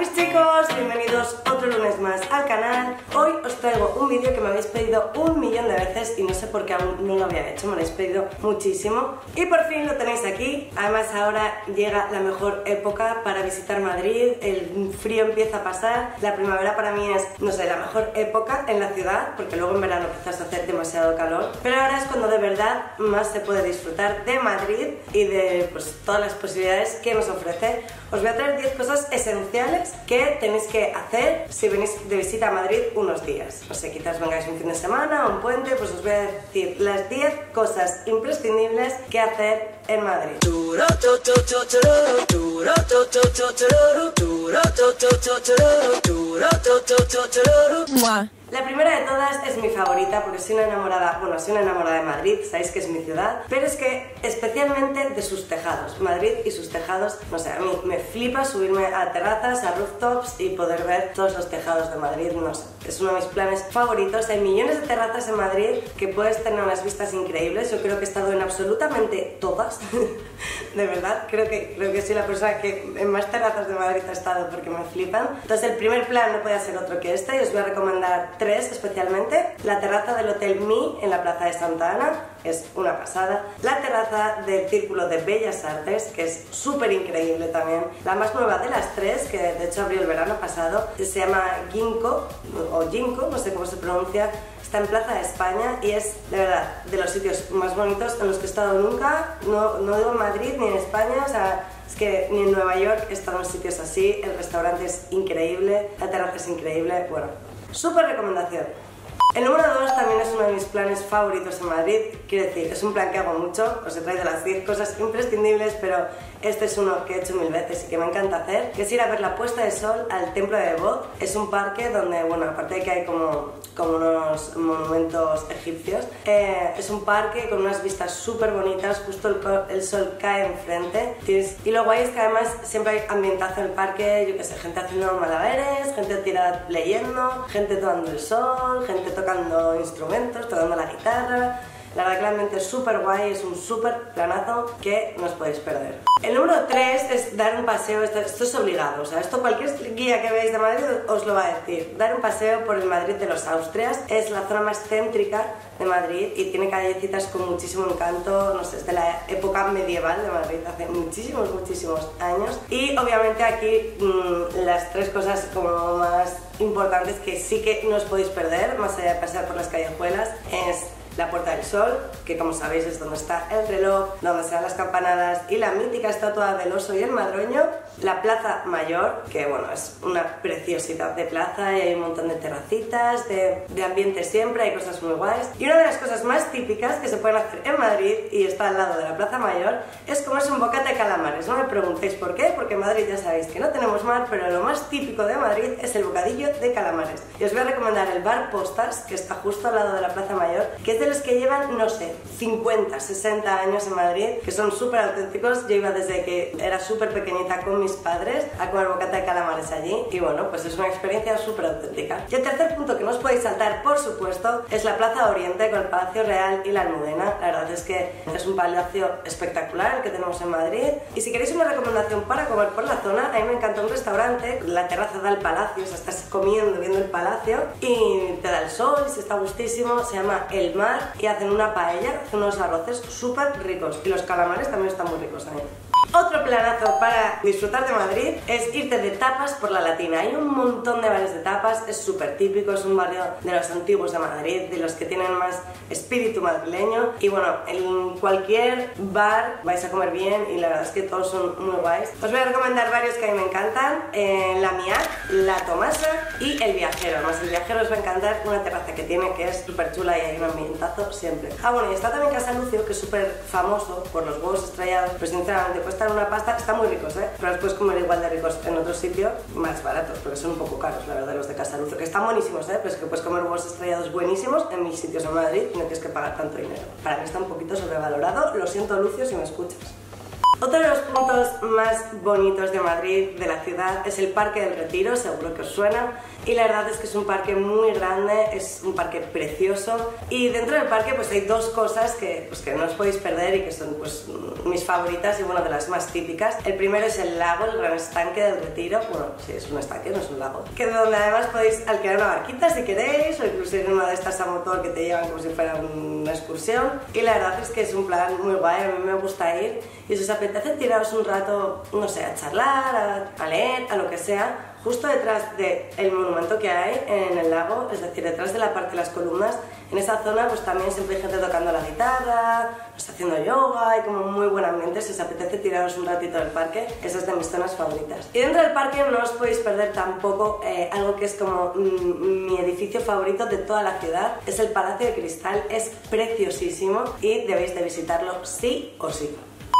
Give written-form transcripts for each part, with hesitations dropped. mis chicos, bienvenidos otro lunes más al canal. Hoy os traigo un vídeo que me habéis pedido un millón de veces y no sé por qué aún no lo había hecho, me lo habéis pedido muchísimo. Y por fin lo tenéis aquí, además ahora llega la mejor época para visitar Madrid, el frío empieza a pasar, la primavera para mí es, no sé, la mejor época en la ciudad, porque luego en verano quizás hace demasiado calor, pero ahora es cuando de verdad más se puede disfrutar de Madrid y de pues, todas las posibilidades que nos ofrece. Os voy a traer 10 cosas esenciales que tenéis que hacer si venís de visita a Madrid unos días. No sé, quizás vengáis un fin de semana o un puente, pues os voy a decir las 10 cosas imprescindibles que hacer en Madrid. La primera de todas es mi favorita porque soy una enamorada, bueno, soy una enamorada de Madrid, sabéis que es mi ciudad, pero es que especialmente de sus tejados. Madrid y sus tejados, no sé, a mí me flipa subirme a terrazas, a rooftops y poder ver todos los tejados de Madrid, no sé, es uno de mis planes favoritos. Hay millones de terrazas en Madrid que puedes tener unas vistas increíbles, yo creo que he estado en absolutamente todas, de verdad, creo que soy la persona que en más terrazas de Madrid ha estado porque me flipan. Entonces el primer plan no puede ser otro que este y os voy a recomendar tres especialmente. La terraza del Hotel Mi en la Plaza de Santa Ana, es una pasada. La terraza del Círculo de Bellas Artes, que es súper increíble también. La más nueva de las tres, que de hecho abrió el verano pasado, se llama Ginkgo, o Ginkgo, no sé cómo se pronuncia. Está en Plaza de España y es, de verdad, de los sitios más bonitos en los que he estado nunca. No digo en Madrid ni en España, o sea, es que ni en Nueva York he estado en sitios así. El restaurante es increíble, la terraza es increíble, bueno, súper recomendación. El número 2 también es uno de mis planes favoritos en Madrid, quiero decir, es un plan que hago mucho, os he traído las 10 cosas imprescindibles, pero este es uno que he hecho mil veces y que me encanta hacer, que es ir a ver la puesta de sol al templo de Debod. Es un parque donde, bueno, aparte de que hay como unos monumentos egipcios, es un parque con unas vistas súper bonitas, justo el sol cae enfrente, y lo guay es que además siempre hay ambientazo en el parque, yo que sé, gente haciendo malabares, gente tirada leyendo, gente tomando el sol, gente tocando instrumentos, tocando la guitarra. La verdad que realmente es súper guay, es un súper planazo que no os podéis perder. El número 3 es dar un paseo, esto es obligado, o sea, esto cualquier guía que veáis de Madrid os lo va a decir. Dar un paseo por el Madrid de los Austrias, es la zona más céntrica de Madrid y tiene callecitas con muchísimo encanto, no sé, es de la época medieval de Madrid, hace muchísimos, muchísimos años. Y obviamente aquí las tres cosas como más importantes que sí que no os podéis perder, más allá de pasar por las callejuelas, es la Puerta del Sol, que como sabéis es donde está el reloj, donde se dan las campanadas y la mítica estatua del oso y el madroño. La Plaza Mayor, que bueno, es una preciosidad de plaza y hay un montón de terracitas, de ambiente siempre, hay cosas muy guays. Y una de las cosas más típicas que se pueden hacer en Madrid, y está al lado de la Plaza Mayor, es comerse un bocata de calamares. No me preguntéis por qué, porque en Madrid ya sabéis que no tenemos mar, pero lo más típico de Madrid es el bocadillo de calamares. Y os voy a recomendar el Bar Postas, que está justo al lado de la Plaza Mayor, que es de los que llevan, no sé, 50, 60 años en Madrid, que son súper auténticos. Yo iba desde que era súper pequeñita con mis padres a comer bocata de calamares allí y bueno, pues es una experiencia súper auténtica. Y el tercer punto que no os podéis saltar, por supuesto, es la Plaza Oriente con el Palacio Real y la Almudena. La verdad es que es un palacio espectacular el que tenemos en Madrid. Y si queréis una recomendación para comer por la zona, a mí me encantó un restaurante, la terraza da el palacio, o sea, estás comiendo, viendo el palacio y te da el sol, se está gustísimo, se llama El Mar y hacen una paella, unos arroces súper ricos y los calamares también están muy ricos también. Otro planazo para disfrutar de Madrid es irte de tapas por La Latina. Hay un montón de bares de tapas, es súper típico, es un barrio de los antiguos de Madrid, de los que tienen más espíritu madrileño. Y bueno, en cualquier bar vais a comer bien y la verdad es que todos son muy guays. Os voy a recomendar varios que a mí me encantan, La Mía, La Tomasa y El Viajero. Además, El Viajero os va a encantar, una terraza que tiene que es súper chula y hay un ambientazo siempre. Ah, bueno, y está también Casa Lucio, que es súper famoso por los huevos estrellados, pero sinceramente pues en una pasta, están muy ricos, ¿eh? Pero los puedes comer igual de ricos en otro sitio, más baratos, porque son un poco caros, la verdad, los de Casa Lucio, que están buenísimos, ¿eh? Pero es que puedes comer huevos estrellados buenísimos en mis sitios en Madrid y no tienes que pagar tanto dinero. Para mí está un poquito sobrevalorado, lo siento Lucio si me escuchas. Otro de los puntos más bonitos de Madrid, de la ciudad, es el Parque del Retiro, seguro que os suena. Y la verdad es que es un parque muy grande, es un parque precioso. Y dentro del parque pues hay dos cosas que no os podéis perder y que son pues mis favoritas y bueno, de las más típicas. El primero es el lago, el gran estanque del Retiro. Bueno, sí, es un estanque, no es un lago. Que donde además podéis alquilar una barquita si queréis o incluso ir en una de estas a motor que te llevan como si fuera una excursión. Y la verdad es que es un plan muy guay, a mí me gusta ir. Y si os apetece tiraros un rato, no sé, a charlar, a leer, a lo que sea, justo detrás del monumento que hay en el lago, es decir, detrás de la parte de las columnas, en esa zona pues también siempre hay gente tocando la guitarra, pues, haciendo yoga, hay como muy buen ambiente, si os apetece tiraros un ratito del parque, esa es de mis zonas favoritas. Y dentro del parque no os podéis perder tampoco algo que es como mi edificio favorito de toda la ciudad, es el Palacio de Cristal, es preciosísimo y debéis de visitarlo sí o sí.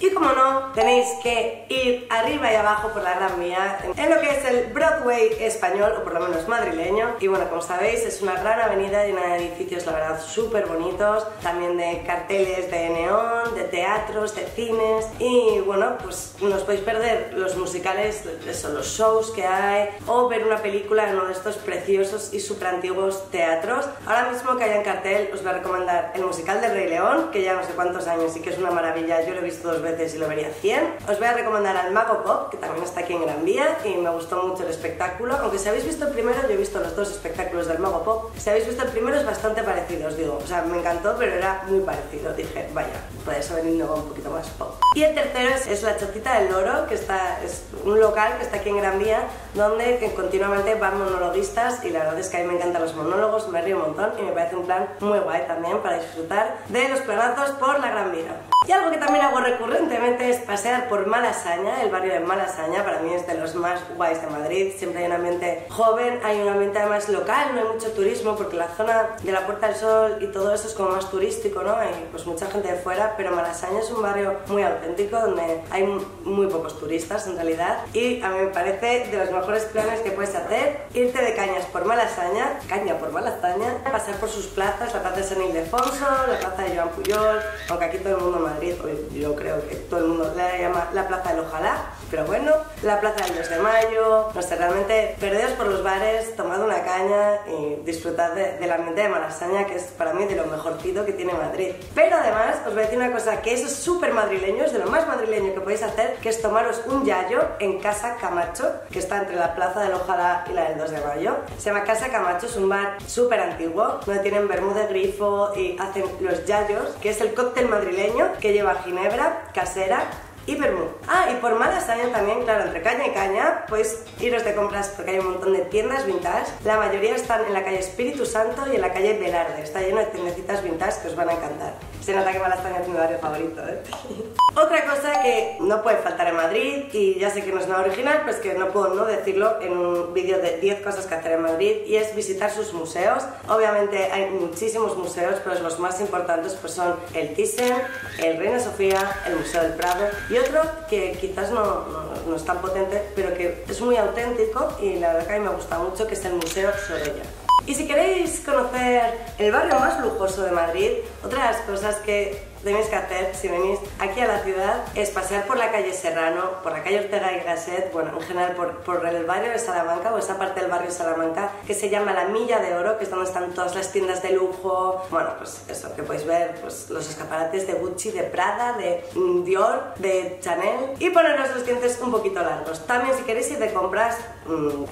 Y como no, tenéis que ir arriba y abajo por la Gran Vía, en lo que es el Broadway español, o por lo menos madrileño. Y bueno, como sabéis, es una gran avenida llena de edificios, la verdad, súper bonitos, también de carteles de neón, de teatros, de cines. Y bueno, pues no os podéis perder los musicales, son los shows que hay, o ver una película en uno de estos preciosos y súper antiguos teatros. Ahora mismo que hay en cartel, os voy a recomendar el musical de Rey León, que ya no sé cuántos años y que es una maravilla, yo lo he visto dos veces y lo vería 100. Os voy a recomendar al Mago Pop, que también está aquí en Gran Vía y me gustó mucho el espectáculo. Aunque si habéis visto el primero, yo he visto los dos espectáculos del Mago Pop. Si habéis visto el primero es bastante parecido, os digo. O sea, me encantó, pero era muy parecido. Dije, vaya, podéis haber innovado un poquito más pop. Y el tercero es La Chacita del Loro, que es un local que está aquí en Gran Vía, donde continuamente van monologuistas y la verdad es que a mí me encantan los monólogos, me río un montón y me parece un plan muy guay también para disfrutar de los planazos por la Gran Vía. Y algo que también hago recurrentemente es pasear por Malasaña, el barrio de Malasaña, para mí es de los más guays de Madrid, siempre hay un ambiente joven, hay un ambiente además local, no hay mucho turismo porque la zona de la Puerta del Sol y todo eso es como más turístico, ¿no? Hay pues mucha gente de fuera, pero Malasaña es un barrio muy auténtico donde hay muy pocos turistas en realidad y a mí me parece de los mejores planes que puedes hacer, irte de cañas por Malasaña, caña por Malasaña, pasar por sus plazas, la plaza de San Ildefonso, la plaza de Juan Pujol, aunque aquí todo el mundo más Madrid, yo creo que todo el mundo la llama la Plaza del Ojalá, pero bueno, la Plaza del Dios de Mayo, no sé, realmente perderos por los bares, tomad una caña y disfrutad del ambiente de Malasaña, que es para mí de lo mejorcito que tiene Madrid. Pero además, os voy a decir una cosa, que eso es súper madrileño, es de lo más madrileño que podéis hacer, que es tomaros un yayo en Casa Camacho, que está entre la Plaza del Ojalá y la del 2 de Mayo. Se llama Casa Camacho, es un bar súper antiguo, donde tienen vermú de grifo y hacen los yayos, que es el cóctel madrileño, que lleva ginebra casera y vermú. Ah, y por Malasaña también, claro, entre caña y caña, pues iros de compras porque hay un montón de tiendas vintage. La mayoría están en la calle Espíritu Santo y en la calle Velarde. Está lleno de tiendecitas vintage que os van a encantar. Se nota que Malasaña es mi barrio favorito, ¿eh? Otra cosa que no puede faltar en Madrid, y ya sé que no es nada original, pues que no puedo no decirlo en un vídeo de 10 cosas que hacer en Madrid, y es visitar sus museos. Obviamente hay muchísimos museos, pero los más importantes pues son el Thyssen, el Reina Sofía, el Museo del Prado. Y otro que quizás no es tan potente, pero que es muy auténtico y la verdad que a mí me gusta mucho, que es el Museo Sorolla. Y si queréis conocer el barrio más lujoso de Madrid, otra de las cosas que tenéis que hacer si venís aquí a la ciudad es pasear por la calle Serrano, por la calle Ortega y Gasset, bueno, en general por el barrio de Salamanca o esa parte del barrio de Salamanca que se llama La Milla de Oro, que es donde están todas las tiendas de lujo, bueno, pues eso, que podéis ver pues, los escaparates de Gucci, de Prada, de Dior, de Chanel y poneros los dientes un poquito largos. También si queréis ir de compras,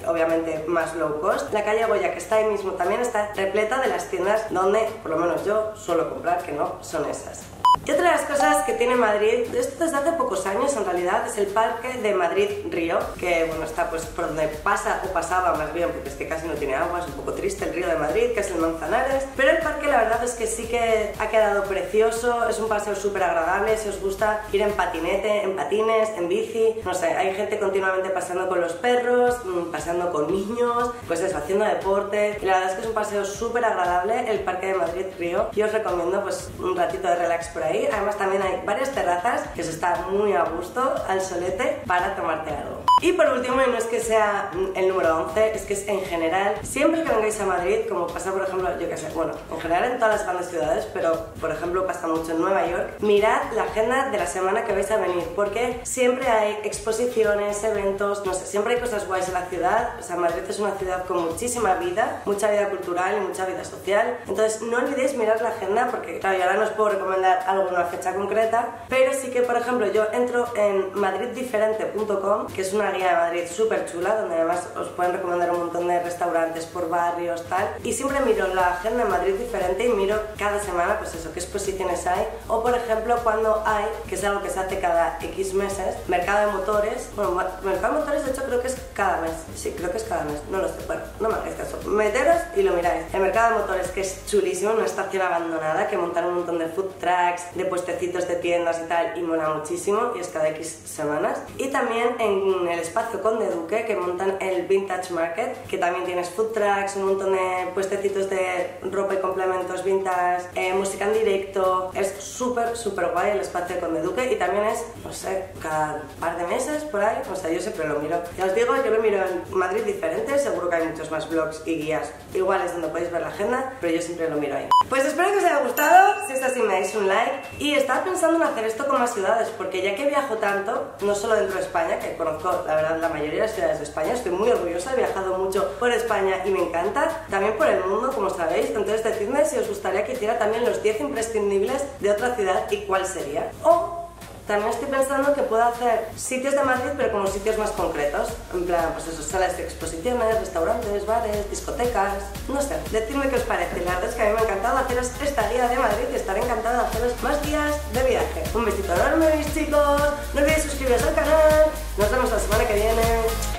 obviamente más low cost, la calle Goya que está ahí mismo también está repleta de las tiendas donde, por lo menos yo, suelo comprar, que no son esas. Y otra de las cosas que tiene Madrid, esto desde hace pocos años en realidad, es el Parque de Madrid Río, que bueno, está pues por donde pasa o pasaba más bien, porque es que casi no tiene agua, es un poco triste el río de Madrid, que es el Manzanares, pero el parque la verdad es que sí que ha quedado precioso, es un paseo súper agradable, si os gusta ir en patinete, en patines, en bici, no sé, hay gente continuamente paseando con los perros, paseando con niños, pues eso, haciendo deporte, y la verdad es que es un paseo súper agradable el Parque de Madrid Río, y os recomiendo pues un ratito de relax por ahí. Además también hay varias terrazas que se está muy a gusto al solete para tomarte algo. Y por último, y no es que sea el número 11, es que es en general, siempre que vengáis a Madrid, como pasa por ejemplo, yo que sé, bueno, en general en todas las grandes ciudades, pero por ejemplo pasa mucho en Nueva York, mirad la agenda de la semana que vais a venir, porque siempre hay exposiciones, eventos, no sé, siempre hay cosas guays en la ciudad. O sea, Madrid es una ciudad con muchísima vida, mucha vida cultural y mucha vida social, entonces no olvidéis mirar la agenda, porque claro, yo ahora no os puedo recomendar alguna fecha concreta, pero sí que por ejemplo yo entro en madriddiferente.com, que es una guía de Madrid súper chula, donde además os pueden recomendar un montón de restaurantes por barrios, tal, y siempre miro la agenda de Madrid Diferente y miro cada semana, pues eso, qué exposiciones hay, o por ejemplo cuando hay, que es algo que se hace cada X meses, Mercado de Motores. Bueno, Mercado de Motores de hecho creo que es cada mes, sí, creo que es cada mes, no lo sé, bueno, no me hagáis caso, meteros y lo miráis. El Mercado de Motores, que es chulísimo, una estación abandonada, que montan un montón de food trucks, de puestecitos de tiendas y tal, y mola muchísimo, y es cada X semanas. Y también en el Espacio Conde Duque, que montan el Vintage Market, que también tienes food trucks, un montón de puestecitos de ropa y complementos vintage, música en directo, es súper, súper guay el Espacio Conde Duque. Y también es, no sé, cada par de meses por ahí, o sea, yo siempre lo miro. Ya os digo, yo lo miro en Madrid Diferente, seguro que hay muchos más blogs y guías iguales donde podéis ver la agenda, pero yo siempre lo miro ahí. Pues espero que os haya gustado, si es así me dais un like, y estaba pensando en hacer esto con más ciudades, porque ya que viajo tanto, no solo dentro de España, que conozco la verdad la mayoría de las ciudades de España, estoy muy orgullosa, he viajado mucho por España y me encanta, también por el mundo, como sabéis, entonces decidme si os gustaría que hiciera también los 10 imprescindibles de otra ciudad y cuál sería. O también estoy pensando que puedo hacer sitios de Madrid, pero como sitios más concretos, en plan, pues eso, salas de exposiciones, restaurantes, bares, discotecas, no sé, decidme qué os parece. La verdad es que a mí me ha encantado haceros esta guía de Madrid y estaré encantada de haceros más guías de viaje. Un besito enorme, mis chicos, no olvidéis suscribiros al canal, nos vemos la semana que viene.